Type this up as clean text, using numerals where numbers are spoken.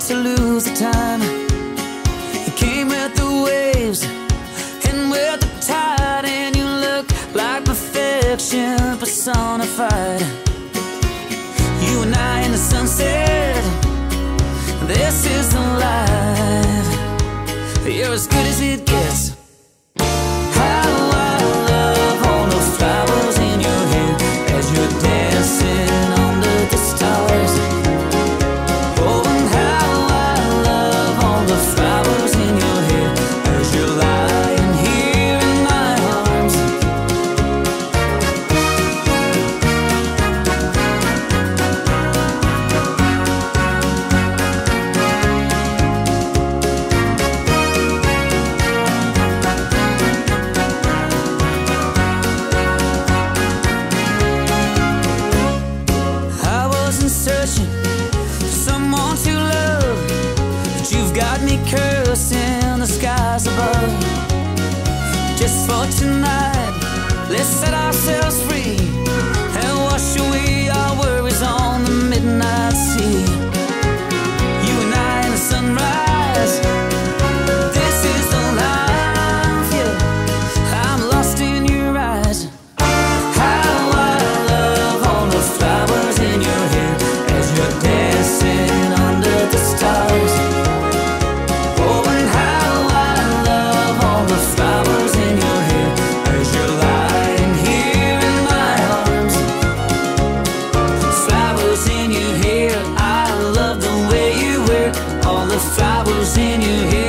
set to lose the time. You came with the waves and with the tide, and you look like perfection personified. You and I in the sunset, this isn't life. You're as good as it gets. Got me cursing the skies above. Just for tonight, let's set ourselves free and wash away our worries on the midnight sea. You and I in the sunrise, this is the life, yeah. I'm lost in your eyes. How I love all the flowers in your hair as you're dancing under the stars. In your hair, I love the way you wear all the flowers in your hair.